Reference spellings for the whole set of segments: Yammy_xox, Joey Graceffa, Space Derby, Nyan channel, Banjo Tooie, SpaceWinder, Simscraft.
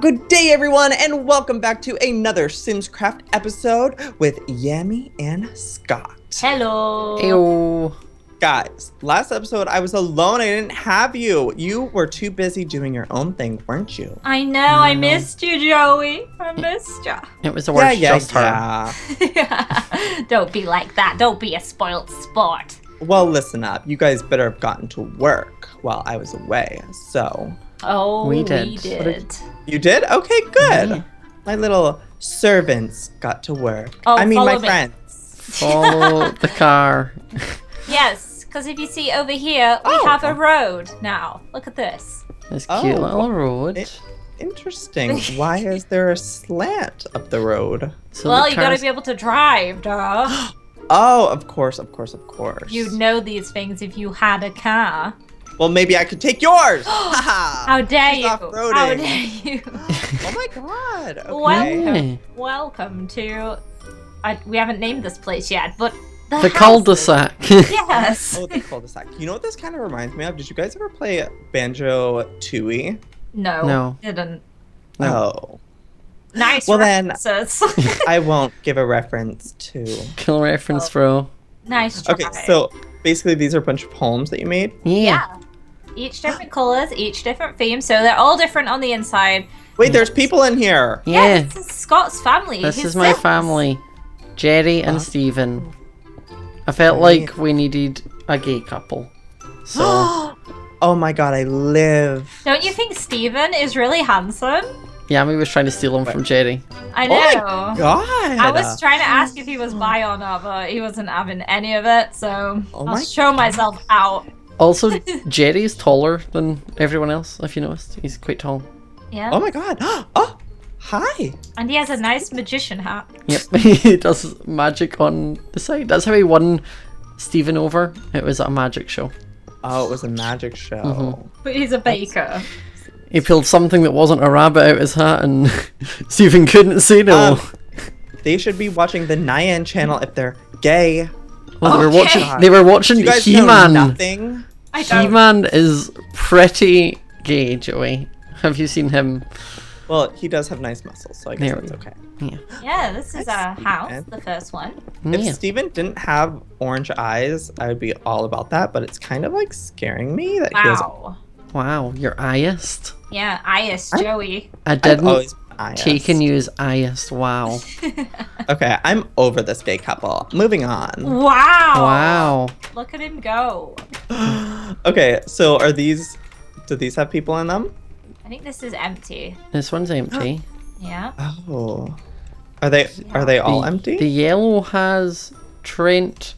Good day everyone, and welcome back to another Simscraft episode with Yammy and Scott. Hello. Heyo. Guys, last episode I was alone. I didn't have you. You were too busy doing your own thing, weren't you? I know. I missed you, Joey. I missed you. It was the worst. Yeah. Don't be like that. Don't be a spoiled sport. Well, listen up. You guys better have gotten to work while I was away. So. Oh, we did. You did? Okay, good. Yeah. My little servants got to work. Oh, I mean, my friends. Follow the car. Yes. Because if you see over here, we have a road now. Look at this. This cute little road. Interesting. Why is there a slant up the road? So you got to be able to drive, duh. Oh, of course, of course, of course. You'd know these things if you had a car. Well, maybe I could take yours. How dare you? How dare you? Oh, my God. Okay. Welcome to... we haven't named this place yet, but... The cul-de-sac. Yes. Oh, the cul-de-sac. You know what this kind of reminds me of? Did you guys ever play Banjo Tooie? No. No. Didn't. No. Oh. Nice references. Well, then, I won't give a reference to... Kill reference, bro. Nice try. Okay, so... Basically, these are a bunch of poems that you made. Yeah. Each different colors, each different theme, so they're all different on the inside. Wait, there's people in here. Yeah. This is Scott's family. This is my family. Jerry and Stephen. I felt like we needed a gay couple. So. Oh my God, I live. Don't you think Stephen is really handsome? Yeah, we were trying to steal him from Jerry. I know. Oh my God. I was trying to ask if he was bi or not, but he wasn't having any of it, so I'll show myself out. Also, Jerry is taller than everyone else, if you noticed. He's quite tall. Yeah. Oh my God. Oh, hi. And he has a nice magician hat. Yep, he does magic on the side. That's how he won Stephen over. It was at a magic show. Oh, it was a magic show. Mm-hmm. But he's a baker. He peeled something that wasn't a rabbit out of his hat and Stephen couldn't say no. They should be watching the Nyan channel if they're gay. Well, they were watching He-Man. He-Man is pretty gay, Joey. Have you seen him? Well, he does have nice muscles, so I guess that's okay. Yeah, this is our house, the first one. If Stephen didn't have orange eyes, I would be all about that, but it's kind of like scaring me that he doesn't. Wow, you're eyest. Yeah, eyest, Joey. I didn't take and use eyest. Wow. Okay, I'm over this gay couple. Moving on. Wow. Look at him go. Okay, so are these? Do these have people in them? I think this is empty. This one's empty. Yeah. Oh. Are they all empty? The yellow has Trent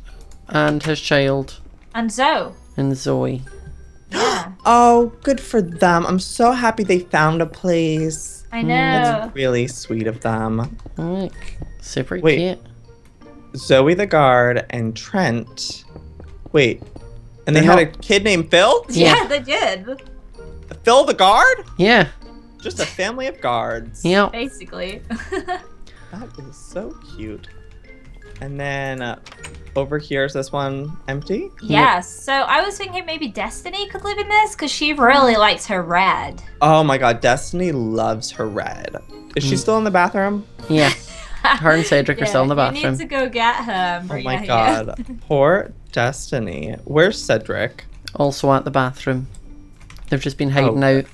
and his child. And Zoe. And Zoe. Yeah. Oh, good for them. I'm so happy they found a place. I know. That's really sweet of them. Look, super cute. Zoe the guard and Trent. Wait. And they had a kid named Phil? Yeah, they did. Phil the guard? Yeah. Just a family of guards. Yeah. Basically. That is so cute. And then... over here, is this one empty? Yes. Yeah, so I was thinking maybe Destiny could live in this because she really likes her red. Oh my God, Destiny loves her red. Is she still in the bathroom? Yeah. Her and Cedric are still in the bathroom. You need to go get her. Oh my God. Poor Destiny. Where's Cedric? Also at the bathroom. They've just been hiding out.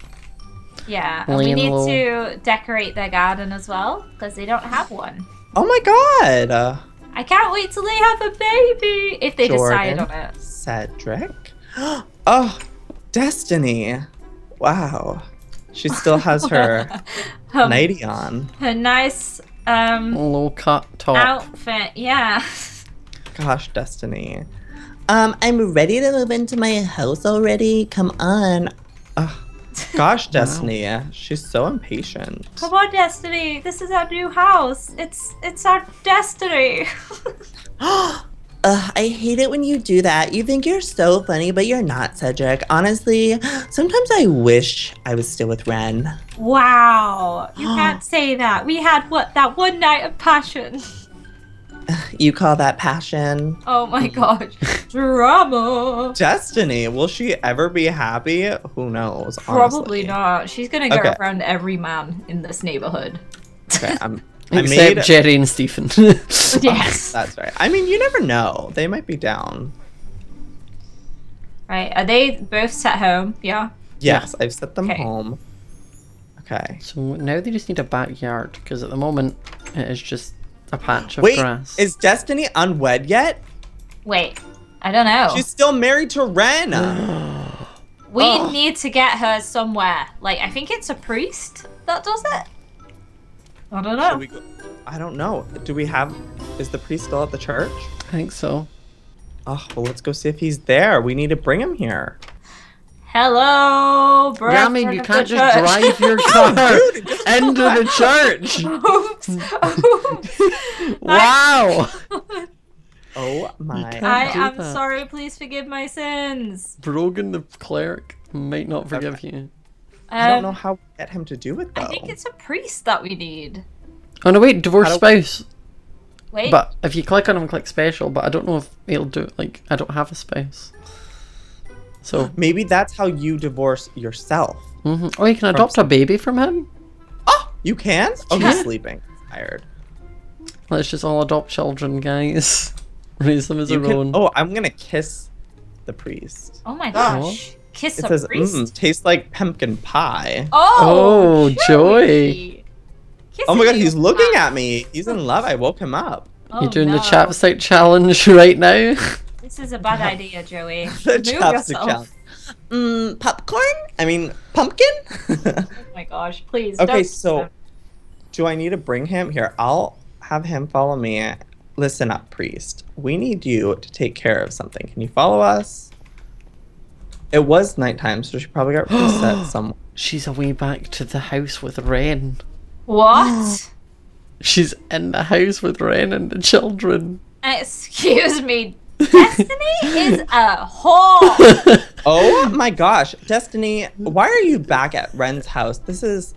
Yeah, and we need to decorate their garden as well because they don't have one. Oh my God. I can't wait till they have a baby, if they decide on it. Cedric? Oh, Destiny. Wow. She still has her nightie on. Her nice low-cut top outfit, yeah. Gosh, Destiny. I'm ready to move into my house already. Come on. Gosh, Destiny, she's so impatient. Come on, Destiny, this is our new house. It's our destiny. I hate it when you do that. You think you're so funny, but you're not, Cedric. Honestly, sometimes I wish I was still with Ren. Wow, you can't say that. We had, that one night of passion. You call that passion? Oh my gosh. Drama. Destiny, will she ever be happy? Who knows? Probably honestly. Not. She's gonna go around every man in this neighborhood. Okay, except Jerry and Stephen. Yes. Oh, that's right. I mean, you never know. They might be down. Right. Are they both set home? Yeah? Yes, yeah. I've set them home. Okay. So now they just need a backyard, because at the moment it is just a patch of grass. Wait, is Destiny unwed yet? Wait, I don't know. She's still married to Ren. We need to get her somewhere. Like, I think it's a priest that does it. I don't know. I don't know. Do we have... Is the priest still at the church? I think so. Oh, well, let's go see if he's there. We need to bring him here. Hello, bro. I mean, you can't just drive your car into the church. Oops. Wow. Oh, my. I am sorry. Please forgive my sins. Brogan the cleric might not forgive you. I don't know how to get him to do it, though. I think it's a priest that we need. Oh, no, wait. Divorced spouse. Wait. But if you click on him, click special. But I don't know if he'll do it. Like, I don't have a spouse. So maybe that's how you divorce yourself. Mm-hmm. Oh, you can adopt a baby from him? Oh, you can? Oh, he's sleeping. He's tired. Let's just all adopt children, guys. Raise them as our own. Oh, I'm going to kiss the priest. Oh my gosh. Oh. Kiss the priest? Tastes like pumpkin pie. Oh, Joey. Oh my god, he's looking at me. He's in love. I woke him up. Oh, you're doing the chapstick challenge right now? This is a bad idea, Joey. Popcorn? I mean, pumpkin? Oh my gosh, please. Okay, so do I need to bring him? Here, I'll have him follow me. Listen up, priest. We need you to take care of something. Can you follow us? It was nighttime, so she probably got reset somewhere. She's away back to the house with Ren. What? She's in the house with Ren and the children. Excuse me. Destiny is a whore. Oh my gosh, Destiny, why are you back at Ren's house? This is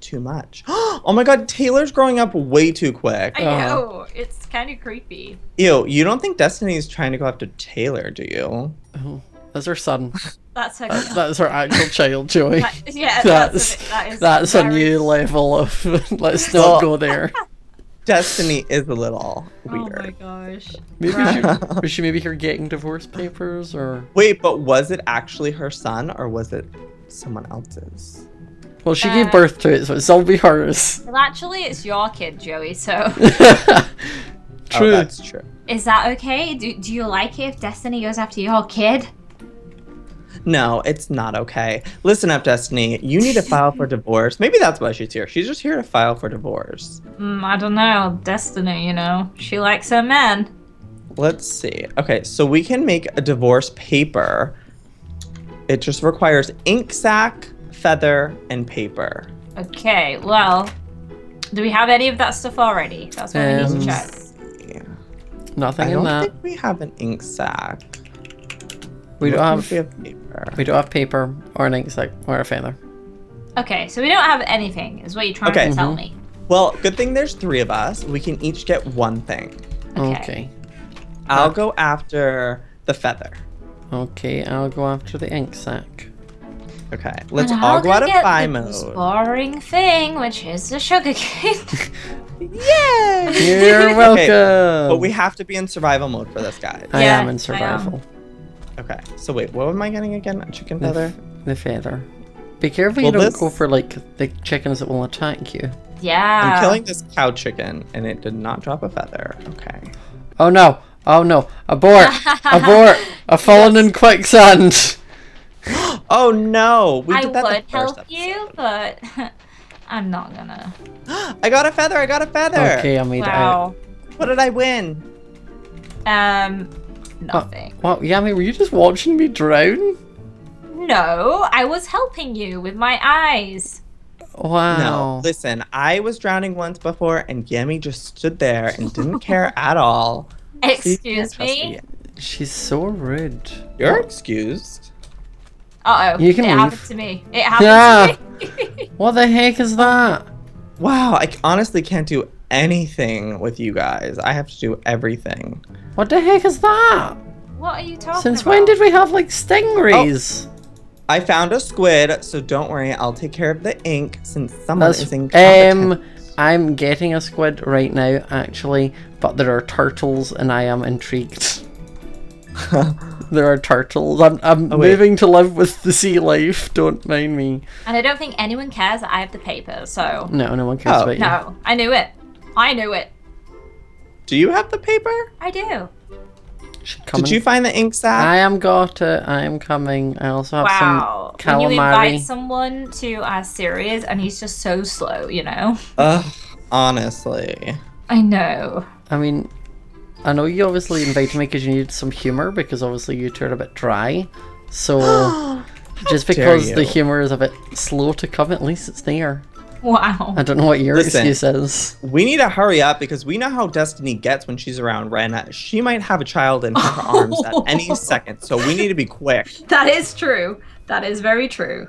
too much. Oh my god, Taylor's growing up way too quick. I know, it's kind of creepy. Ew, you don't think Destiny's trying to go after Taylor, do you? Oh, that's her son. That's her son. That's her actual child, Joey. Yeah, that's a new level of let's not go there. Destiny is a little weird. Oh my gosh. Maybe was she maybe here getting divorce papers or... Wait, but was it actually her son or was it someone else's? Well, she gave birth to it, so it's all be hers. Well, actually, it's your kid, Joey, so... True. Oh, that's true. Is that okay? Do you like it if Destiny goes after your kid? No, it's not okay. Listen up, Destiny. You need to file for divorce. Maybe that's why she's here. She's just here to file for divorce. I don't know. Destiny, you know. She likes her men. Let's see. Okay, so we can make a divorce paper. It just requires ink sack, feather, and paper. Okay, well, do we have any of that stuff already? That's what we need to check. Yeah. Nothing in that. I don't think we have an ink sack. We don't have paper. We don't have paper or an ink sack or a feather. Okay, so we don't have anything, is what you're trying to tell me. Well, good thing there's three of us. We can each get one thing. Okay. I'll go after the feather. Okay, I'll go after the ink sack. Okay, let's all go out of buy mode. Boring thing, which is the sugar cane. Yay! You're welcome. Okay, but we have to be in survival mode for this, guys. Yeah, I am in survival. Okay, so wait, what am I getting again? A chicken feather? The feather. Be careful you don't go for, like, the chickens that will attack you. Yeah. I'm killing this cow chicken, and it did not drop a feather. Okay. Oh, no. Oh, no. Abort. Abort. I've fallen in quicksand. Oh, no. We did that I would help you, but I'm not gonna. I got a feather. I got a feather. Okay, I made it out. What did I win? Nothing. What? Yammy, were you just watching me drown? No, I was helping you with my eyes. Wow. No, listen, I was drowning once before and Yammy just stood there and didn't care at all. Excuse me? She's so rude. You're excused. Uh-oh. It happened to me. It happened to me. What the heck is that? Wow, I honestly can't do anything with you guys. I have to do everything. What the heck is that? What are you talking about? Since when did we have, like, stingrays? Oh, I found a squid, so don't worry. I'll take care of the ink since someone is incompetent. I'm getting a squid right now, actually, but there are turtles and I am intrigued. There are turtles. I'm moving to live with the sea life. Don't mind me. And I don't think anyone cares that I have the paper, so... No, no one cares about you. No, I knew it. I knew it. Do you have the paper? I do. Did you find the ink sack? I am got it. I am coming. I also have some calamari. When you invite someone to our series and he's just so slow, you know? Ugh, honestly. I know. I mean... I know you obviously invited me because you needed some humor, because obviously you two are a bit dry. So, just because the humor is a bit slow to come, at least it's there. Wow. I don't know what your excuse is. We need to hurry up because we know how Destiny gets when she's around Ren. She might have a child in her arms at any second, so we need to be quick. That is true. That is very true.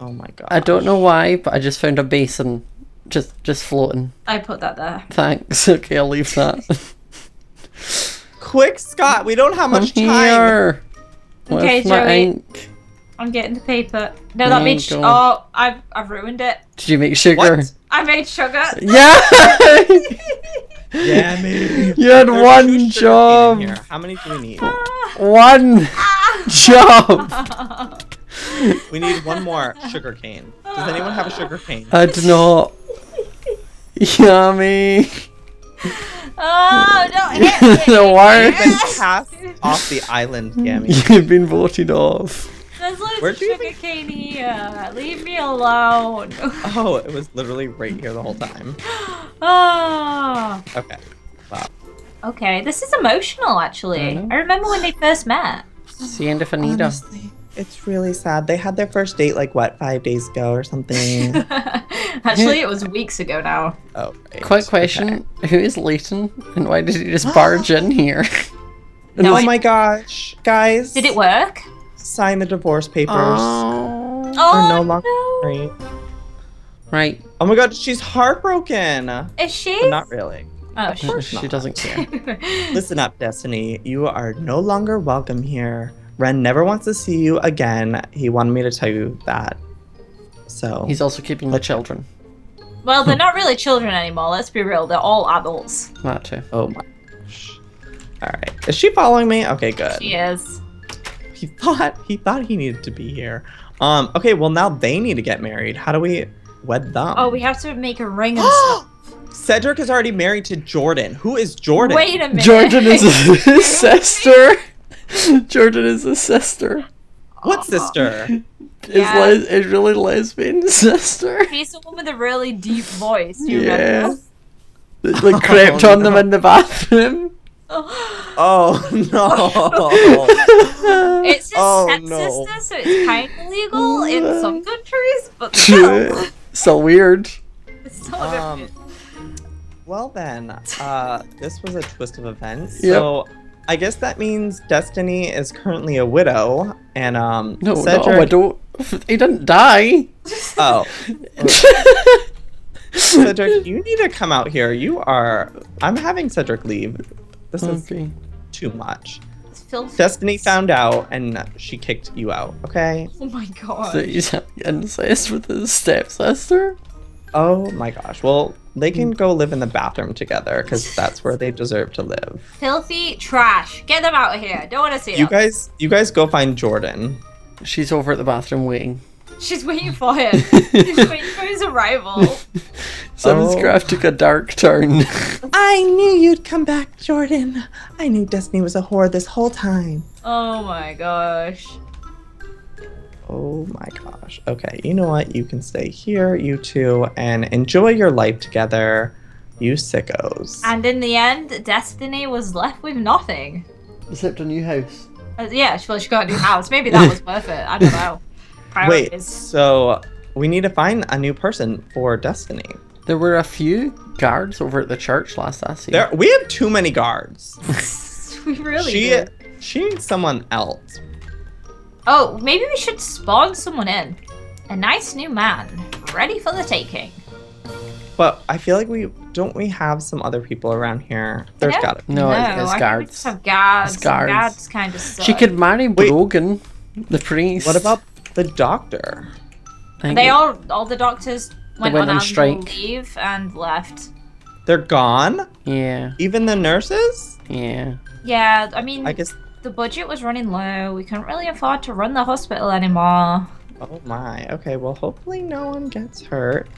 Oh my god. I don't know why, but I just found a basin just floating. I put that there. Thanks. Okay, I'll leave that. Quick, Scott, we don't have much time. Okay, Joey. I'm getting the paper. No, that means oh, I've ruined it. Did you make sugar? What? I made sugar. Yeah. Yeah, maybe. You had one job. How many do we need? One job. We need one more sugar cane. Does anyone have a sugar cane? I do not. Yummy. Oh, don't hit me! No, why have been cast off the island, Yammy? You've been voted off. There's loads of sugarcane here. Leave me alone. Oh, it was literally right here the whole time. Oh. Okay. Wow. Okay, this is emotional, actually. I remember when they first met. Siendo finito. Honestly, it's really sad. They had their first date, like, what, 5 days ago or something? Actually, it was weeks ago now. Oh, right. Quick question. Okay. Who is Leighton? And why did he just barge in here? No, oh my gosh. Guys. Did it work? Sign the divorce papers. Oh, no. Right. Oh my god, she's heartbroken. Is she? But not really. Oh, she doesn't care. Listen up, Destiny. You are no longer welcome here. Ren never wants to see you again. He wanted me to tell you that. So he's also keeping the children. Well, they're not really children anymore. Let's be real. They're all adults. That too. Oh my gosh. All right. Is she following me? Okay, good. She is. He thought he needed to be here. Okay. Well, now they need to get married. How do we wed them? Oh, we have to make a ring and stuff. Cedric is already married to Jordan. Who is Jordan? Wait a minute. Jordan is his sister. Jordan is his sister. What sister? Is really lesbian sister. He's the one with a really deep voice. You remember? That, like, crept on them in the bathroom. Oh no! It's just stepsister, so it's kind of legal in some countries, but so weird. It's so weird. Well then, this was a twist of events. Yep. So. I guess that means Destiny is currently a widow, and Cedric... not a widow. He didn't die. Oh. Cedric, you need to come out here. You are... I'm having Cedric leave. This is too much. Destiny found out, and she kicked you out, okay? Oh my god. So he's having incest with his stepsister? Oh my gosh. Well... they can go live in the bathroom together because that's where they deserve to live. Filthy trash. Get them out of here. Don't want to see them. You guys go find Jordan. She's over at the bathroom waiting. She's waiting for him. She's waiting for his arrival. Simscraft took a dark turn. I knew you'd come back, Jordan. I knew Destiny was a whore this whole time. Oh my gosh. Oh my gosh. Okay, you know what? You can stay here, you two, and enjoy your life together, you sickos. And in the end, Destiny was left with nothing. Except a new house. Yeah, well, she got a new house. Maybe that was worth it. I don't know. Priorities. Wait, so we need to find a new person for Destiny. There were a few guards over at the church last I see. We have too many guards. We really do. She needs someone else. Oh, maybe we should spawn someone in. A nice new man, ready for the taking. But I feel like we have some other people around here. There's gotta be. No, it's guards. It's guards. Guards kind of suck. She could marry Brogan, the priest. What about the doctor? All the doctors went on strike, leave and left. They're gone? Yeah. Even the nurses? Yeah. Yeah, I mean, I guess the budget was running low. We couldn't really afford to run the hospital anymore. Oh my. Okay, well, hopefully no one gets hurt.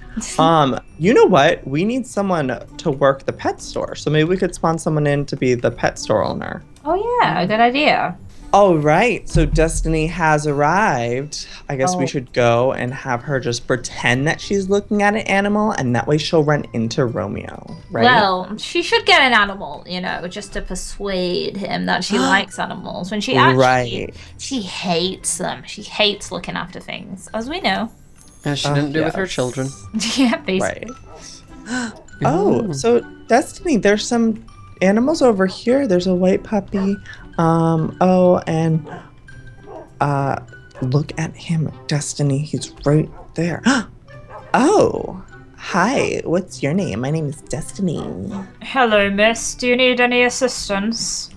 You know what? We need someone to work the pet store. So maybe we could spawn someone in to be the pet store owner. Oh yeah, a good idea. All right, so Destiny has arrived. I guess we should go and have her just pretend that she's looking at an animal, and that way she'll run into Romeo, right? Well, she should get an animal, you know, just to persuade him that she likes animals. When she actually, she hates them. She hates looking after things, as we know. As she didn't do with her children. Yeah, basically. Right. Oh, so Destiny, there's some animals over here. There's a white puppy. Look at him, Destiny. He's right there. Oh, hi. What's your name? My name is Destiny. Hello, miss. Do you need any assistance?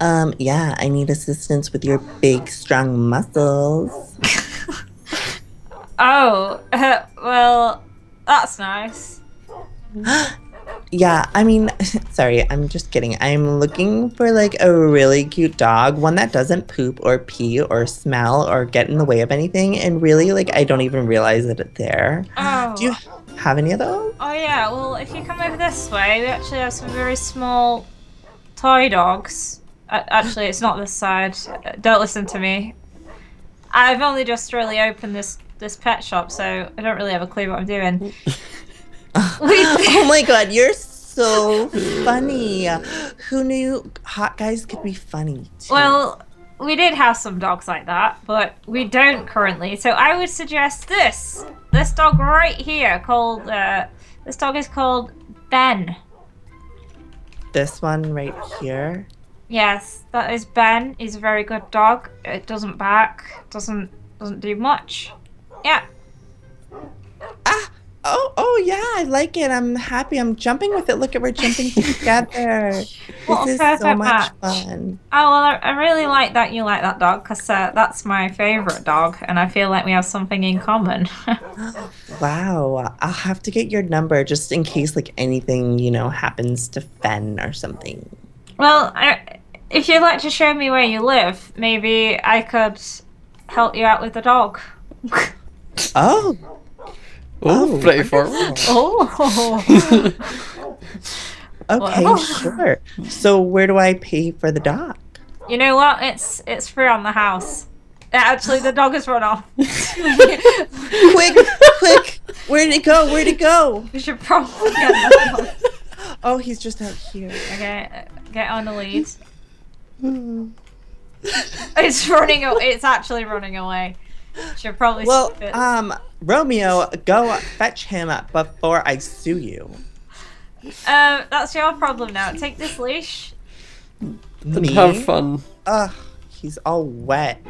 Yeah, I need assistance with your big, strong muscles. Well, that's nice. Yeah, I mean, sorry, I'm just kidding. I'm looking for, like, a really cute dog, one that doesn't poop or pee or smell or get in the way of anything, and really, like, I don't even realize that it's there. Oh. Do you have any of those? Oh, yeah, well, if you come over this way, we actually have some very small toy dogs. Actually, it's not this side. Don't listen to me. I've only just really opened this pet shop, so I don't really have a clue what I'm doing. Oh my god, you're so funny. Who knew hot guys could be funny too? Well, we did have some dogs like that, but we don't currently. So I would suggest this dog right here called, this dog is called Ben. This one right here? Yes, that is Ben. He's a very good dog. It doesn't bark, doesn't do much. Yeah. Oh yeah, I like it. I'm happy. I'm jumping with it. Look at we're jumping together. This is so much fun. Oh, well, I really like that you like that dog, because that's my favorite dog, and I feel like we have something in common. Wow. I'll have to get your number just in case, like, anything, you know, happens to Fen or something. Well, if you'd like to show me where you live, maybe I could help you out with the dog. Oh. Oh, pretty forward. Oh. Okay, sure. So where do I pay for the dog? You know what? It's free on the house. Actually, the dog has run off. Quick! Where'd it go? Where'd it go? We should probably get another dog. Oh, he's just out here. Okay, get on the lead. It's running. It's actually running away. Should probably. Well, Romeo, go fetch him up before I sue you. That's your problem now. Take this leash. Have fun. Ugh, he's all wet.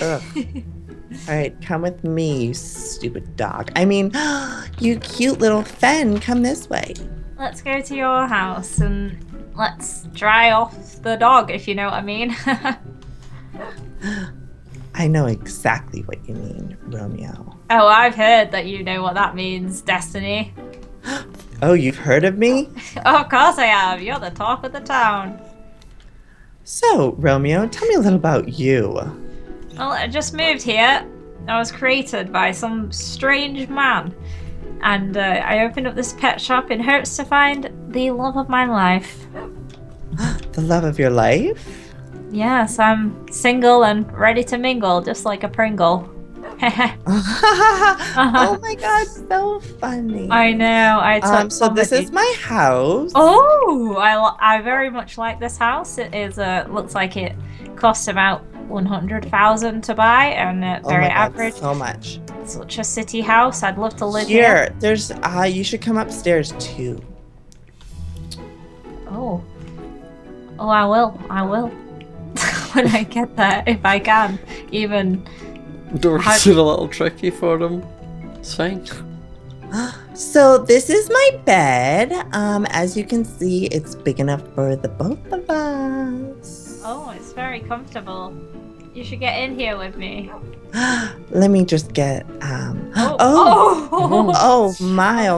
Ugh. All right, come with me, you stupid dog. I mean, you cute little Fen, come this way. Let's go to your house and let's dry off the dog, if you know what I mean. I know exactly what you mean, Romeo. Oh, I've heard that you know what that means, Destiny. Oh, you've heard of me? Of course I have. You're the talk of the town. So, Romeo, tell me a little about you. Well, I just moved here. I was created by some strange man. And I opened up this pet shop in hopes to find the love of my life. The love of your life? Yes, I'm single and ready to mingle, just like a Pringle. Oh my god, so funny. I know. So this is my house. Oh, I very much like this house. It is looks like it costs about 100,000 to buy, and very average. So much. Such a city house. I'd love to live here. There's you should come upstairs too. Oh, I will. When I get there, if I can, even. Doors are a little tricky for them. It's fine. So this is my bed. As you can see, it's big enough for the both of us. Oh, it's very comfortable. You should get in here with me. Let me just get oh my.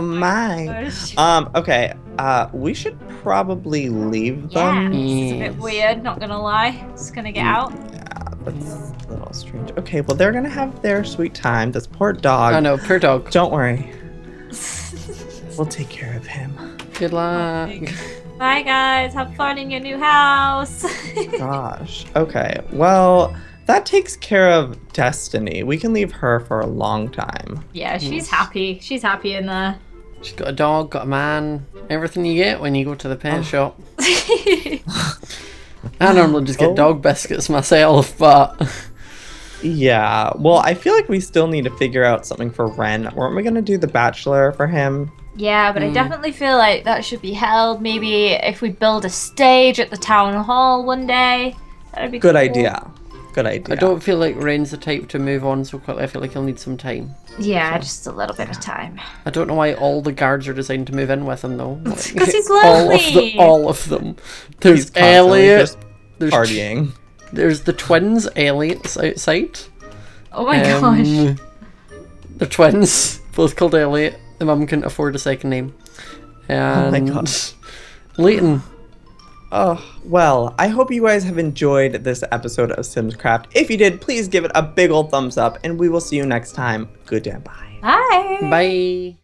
Okay. We should probably leave them. Yeah, it's a bit weird, not gonna lie. Just gonna get out. Yeah, that's a little strange. Okay, well they're gonna have their sweet time. This poor dog. I know, poor dog. Don't worry. We'll take care of him. Good luck. Bye guys, have fun in your new house. Gosh. Okay, well that takes care of Destiny. We can leave her for a long time. Yeah, she's happy. She's happy in there. She's got a dog, got a man, everything you get when you go to the pet shop. I normally just get dog biscuits myself, but yeah, well I feel like we still need to figure out something for Ren. Weren't we gonna do the bachelor for him? Yeah, but I definitely feel like that should be held. Maybe if we build a stage at the town hall one day, that'd be good. Cool. Idea. Good idea. I don't feel like Ren's the type to move on so quickly. I feel like he'll need some time. Yeah, so, just a little bit of time. I don't know why all the guards are designed to move in with him though. Because like, he's lovely. All of them. There's Elliot. There's partying. There's the twins. Elliot's outside. Oh my gosh. They're twins, both called Elliot. The mum couldn't afford a second name. And oh my god. Leighton. Oh, well, I hope you guys have enjoyed this episode of Simscraft. If you did, please give it a big old thumbs up, and we will see you next time. Goodbye. Bye. Bye.